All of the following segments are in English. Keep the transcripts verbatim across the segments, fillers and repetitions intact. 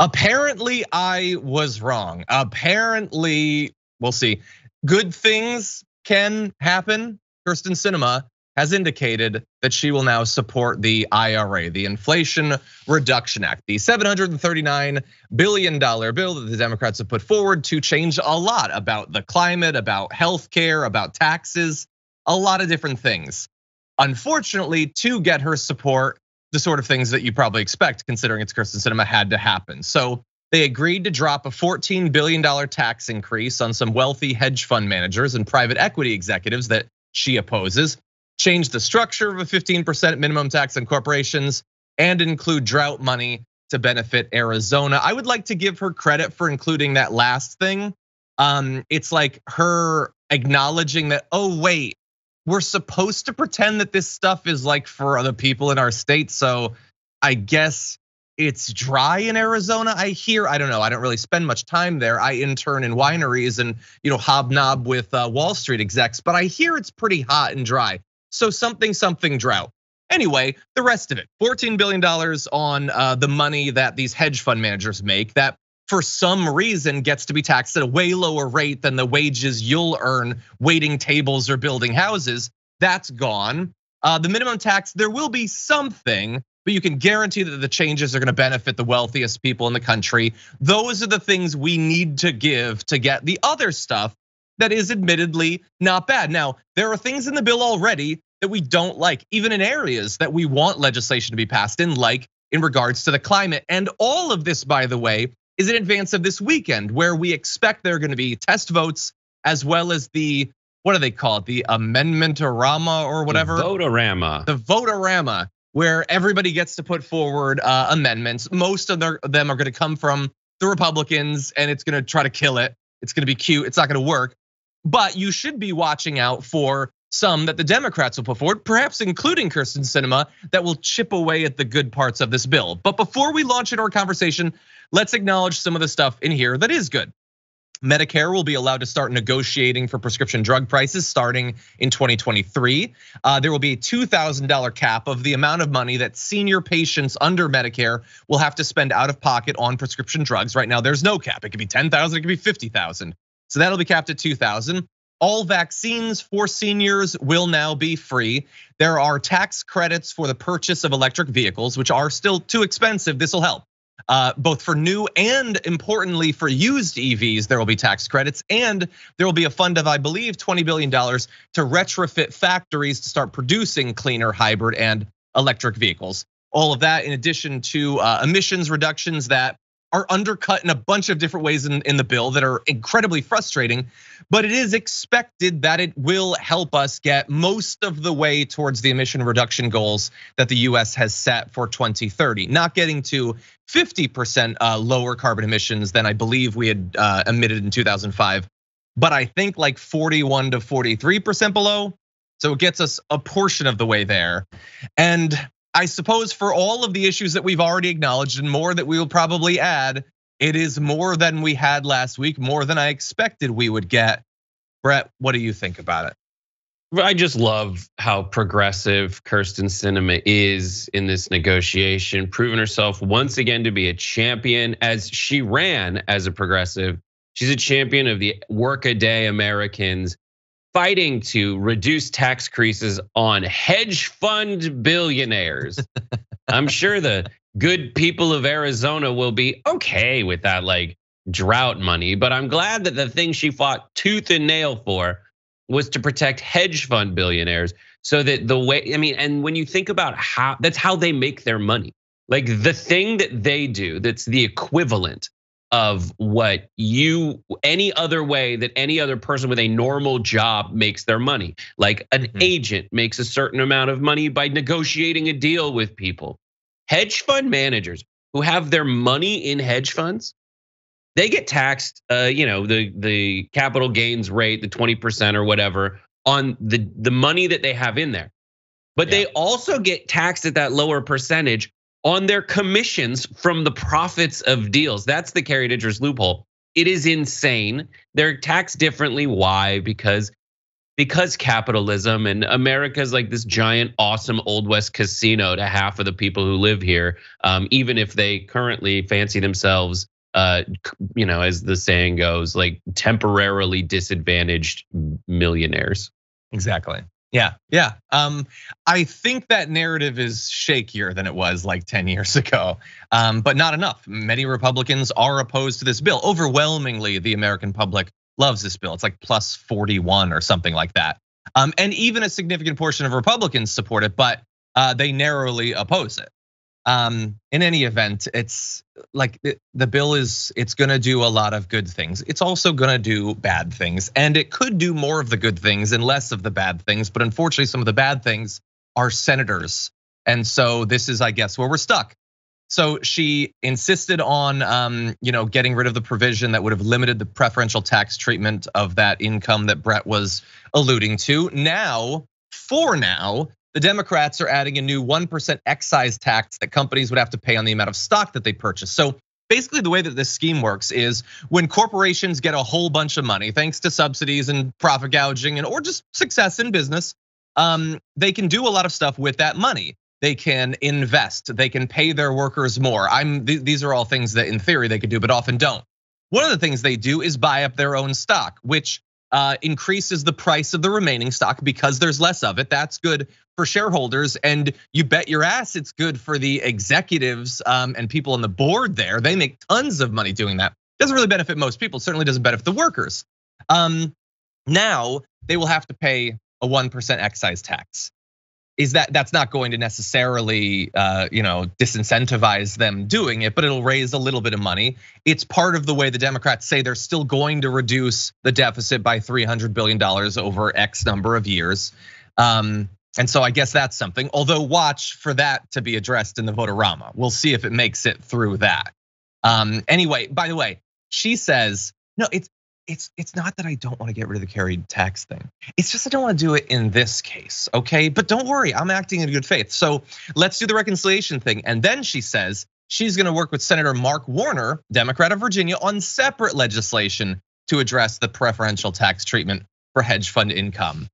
Apparently, I was wrong. Apparently, we'll see. Good things can happen. Kyrsten Sinema has indicated that she will now support the I R A, the Inflation Reduction Act, the seven hundred thirty-nine billion dollars bill that the Democrats have put forward to change a lot about the climate, about healthcare, about taxes, a lot of different things. Unfortunately, to get her support, the sort of things that you probably expect considering it's Kyrsten Sinema had to happen. So they agreed to drop a fourteen billion dollars tax increase on some wealthy hedge fund managers and private equity executives that she opposes, change the structure of a fifteen percent minimum tax on corporations, and include drought money to benefit Arizona. I would like to give her credit for including that last thing. Um, it's like her acknowledging that, oh wait, we're supposed to pretend that this stuff is like for other people in our state. So I guess it's dry in Arizona, I hear. I don't know, I don't really spend much time there. I intern in wineries and you know hobnob with Wall Street execs, but I hear it's pretty hot and dry. So something, something drought. Anyway, the rest of it, fourteen billion dollars on the money that these hedge fund managers make that for some reason gets to be taxed at a way lower rate than the wages you'll earn waiting tables or building houses. That's gone. The minimum tax, there will be something, but you can guarantee that the changes are going to benefit the wealthiest people in the country. Those are the things we need to give to get the other stuff that is admittedly not bad. Now, there are things in the bill already that we don't like, even in areas that we want legislation to be passed in, like in regards to the climate. And all of this, by the way, is in advance of this weekend where we expect there are going to be test votes as well as the, what do they call it? The amendment-a-rama or whatever? The Vote-a-rama. The Vote-a-rama, where everybody gets to put forward amendments. Most of them are going to come from the Republicans and it's going to try to kill it. It's going to be cute, it's not going to work. But you should be watching out for some that the Democrats will put forward, perhaps including Kyrsten Sinema, that will chip away at the good parts of this bill. But before we launch into our conversation, let's acknowledge some of the stuff in here that is good. Medicare will be allowed to start negotiating for prescription drug prices starting in twenty twenty-three. There will be a two thousand dollars cap of the amount of money that senior patients under Medicare will have to spend out of pocket on prescription drugs. Right now, there's no cap. It could be ten thousand dollars, it could be fifty thousand dollars. So that'll be capped at two thousand dollars. All vaccines for seniors will now be free. There are tax credits for the purchase of electric vehicles, which are still too expensive. This will help, both for new and importantly for used E Vs. There will be tax credits, and there will be a fund of, I believe, twenty billion dollars to retrofit factories to start producing cleaner hybrid and electric vehicles. All of that in addition to emissions reductions that are undercut in a bunch of different ways in, in the bill that are incredibly frustrating, but it is expected that it will help us get most of the way towards the emission reduction goals that the U S has set for twenty thirty, not getting to fifty percent lower carbon emissions than I believe we had emitted in two thousand five, but I think like forty-one to forty-three percent below. So it gets us a portion of the way there. And I suppose for all of the issues that we've already acknowledged and more that we will probably add, it is more than we had last week, more than I expected we would get. Brett, what do you think about it? I just love how progressive Kyrsten Sinema is in this negotiation, proving herself once again to be a champion as she ran as a progressive. She's a champion of the workaday Americans, fighting to reduce tax increases on hedge fund billionaires. I'm sure the good people of Arizona will be okay with that, like drought money, but I'm glad that the thing she fought tooth and nail for was to protect hedge fund billionaires. So that the way, I mean, and when you think about how, that's how they make their money. Like the thing that they do, that's the equivalent of what you, any other way that any other person with a normal job makes their money. Like an mm-hmm. agent makes a certain amount of money by negotiating a deal with people. Hedge fund managers who have their money in hedge funds, they get taxed, uh, you know, the the capital gains rate, the twenty percent or whatever on the, the money that they have in there. But yeah. They also get taxed at that lower percentage on their commissions from the profits of deals. That's the carried interest loophole. It is insane. They're taxed differently. Why? Because because capitalism and America's like this giant, awesome Old West casino to half of the people who live here, um, even if they currently fancy themselves, uh, you know, as the saying goes, like temporarily disadvantaged millionaires. Exactly. Yeah, yeah. Um, I think that narrative is shakier than it was like ten years ago, um, but not enough. Many Republicans are opposed to this bill. Overwhelmingly, the American public loves this bill. It's like plus forty-one or something like that. Um, and even a significant portion of Republicans support it, but uh, they narrowly oppose it. Um, in any event, it's like the bill is, it's gonna do a lot of good things. It's also gonna do bad things, and it could do more of the good things and less of the bad things. But unfortunately, some of the bad things are senators. And so this is, I guess, where we're stuck. So she insisted on um, you know, getting rid of the provision that would have limited the preferential tax treatment of that income that Brett was alluding to. Now, for now, the Democrats are adding a new one percent excise tax that companies would have to pay on the amount of stock that they purchase. So basically the way that this scheme works is when corporations get a whole bunch of money, thanks to subsidies and profit gouging and or just success in business, um, they can do a lot of stuff with that money. They can invest, they can pay their workers more. I'm th- these are all things that in theory they could do, but often don't. One of the things they do is buy up their own stock, which Uh, increases the price of the remaining stock because there's less of it. That's good for shareholders, and you bet your ass it's good for the executives um, and people on the board there. They make tons of money doing that. Doesn't really benefit most people, certainly doesn't benefit the workers. Um, now they will have to pay a one percent excise tax. Is that that's not going to necessarily uh, you know, disincentivize them doing it, but it'll raise a little bit of money. It's part of the way the Democrats say they're still going to reduce the deficit by three hundred billion dollars over X number of years. Um, and so I guess that's something, although watch for that to be addressed in the Vote-a-rama. We'll see if it makes it through that. Um, anyway, by the way, she says, no, it's, It's it's not that I don't want to get rid of the carried tax thing. It's just I don't want to do it in this case, okay? But don't worry, I'm acting in good faith. So let's do the reconciliation thing. And then she says she's going to work with Senator Mark Warner, Democrat of Virginia, on separate legislation to address the preferential tax treatment for hedge fund income.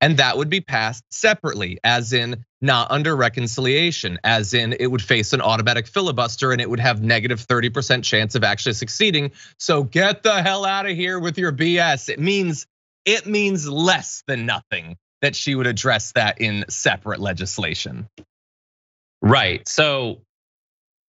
And that would be passed separately, as in not under reconciliation, as in it would face an automatic filibuster and it would have negative thirty percent chance of actually succeeding. So get the hell out of here with your B S. It means it means less than nothing that she would address that in separate legislation. Right. So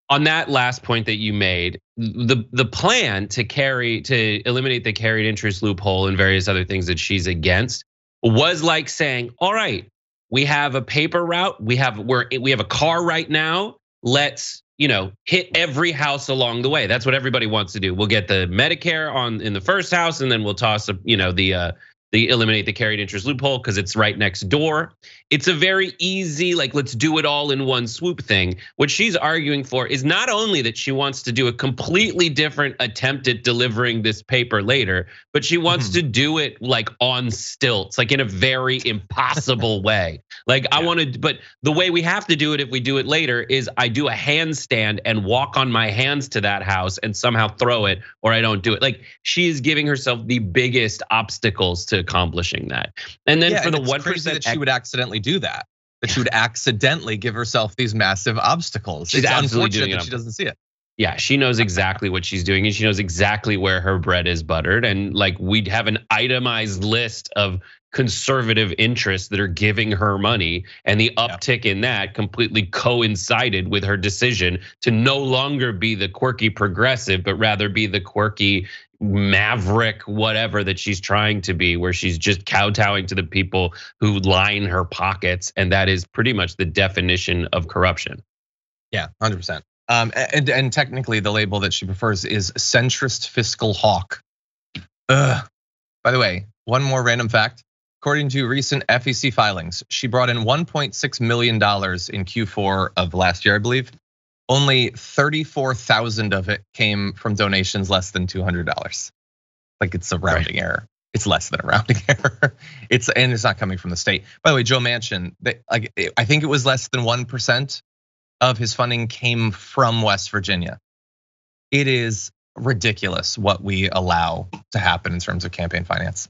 on that last point that you made, the the plan to carry to eliminate the carried interest loophole and various other things that she's against was like saying, all right, we have a paper route, we have we're we have a car right now. Let's, you know, hit every house along the way. That's what everybody wants to do. We'll get the Medicare on in the first house, and then we'll toss, you know, the uh, the eliminate the carried interest loophole because it's right next door. It's a very easy, like, let's do it all in one swoop thing. What she's arguing for is not only that she wants to do a completely different attempt at delivering this paper later, but she wants mm-hmm. to do it like on stilts, like in a very impossible way. Like yeah. I want to, but the way we have to do it if we do it later is I do a handstand and walk on my hands to that house and somehow throw it, or I don't do it. Like she is giving herself the biggest obstacles to accomplishing that. And then yeah, for and the one percent that she would accidentally do that, that she would accidentally give herself these massive obstacles. She's it's unfortunate doing it that she doesn't see it. Yeah, she knows exactly what she's doing, and she knows exactly where her bread is buttered. And like we'd have an itemized list of conservative interests that are giving her money, and the uptick yeah. in that completely coincided with her decision to no longer be the quirky progressive, but rather be the quirky maverick, whatever that she's trying to be, where she's just kowtowing to the people who line her pockets. And that is pretty much the definition of corruption. Yeah, one hundred percent. Um, and, and technically the label that she prefers is centrist fiscal hawk. Ugh. By the way, one more random fact. According to recent F E C filings, she brought in one point six million dollars in Q four of last year, I believe. Only thirty-four thousand of it came from donations less than two hundred dollars. Like it's a rounding right. error. It's less than a rounding error. It's and it's not coming from the state. By the way, Joe Manchin, they, like, I think it was less than one percent of his funding came from West Virginia. It is ridiculous what we allow to happen in terms of campaign finance.